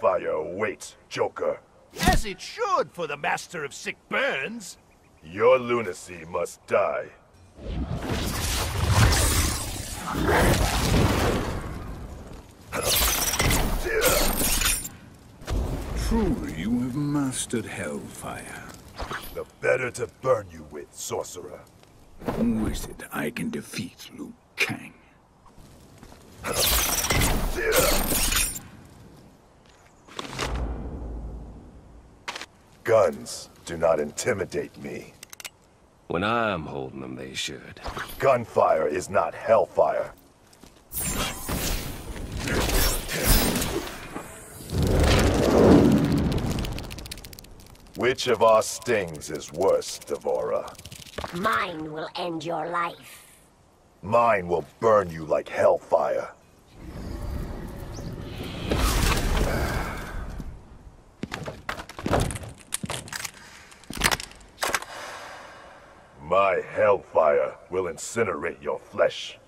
Hellfire awaits, Joker. As it should for the master of sick burns. Your lunacy must die. Truly, you have mastered Hellfire. The better to burn you with, sorcerer. Who is it I can defeat, Liu Kang? Guns do not intimidate me. When I'm holding them, they should. Gunfire is not Hellfire. Which of our stings is worse, Devora? Mine will end your life. Mine will burn you like Hellfire. My Hellfire will incinerate your flesh.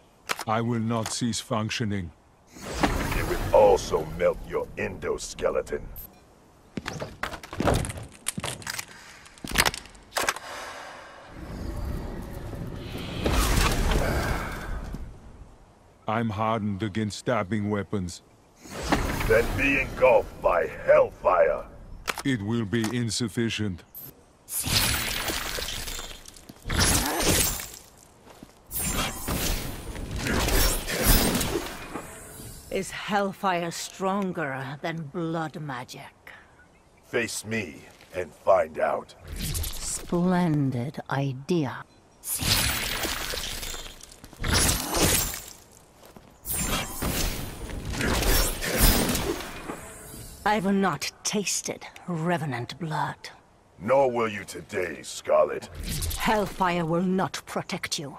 I will not cease functioning. It will also melt your endoskeleton. I'm hardened against stabbing weapons. Then be engulfed by Hellfire. It will be insufficient. Is Hellfire stronger than blood magic? Face me and find out. Splendid idea. I've not tasted revenant blood. Nor will you today, Scarlet. Hellfire will not protect you.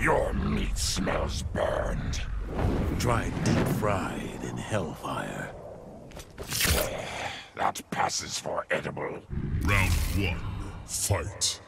Your meat smells burned. Try deep fried in Hellfire. That passes for edible. Round 1, fight.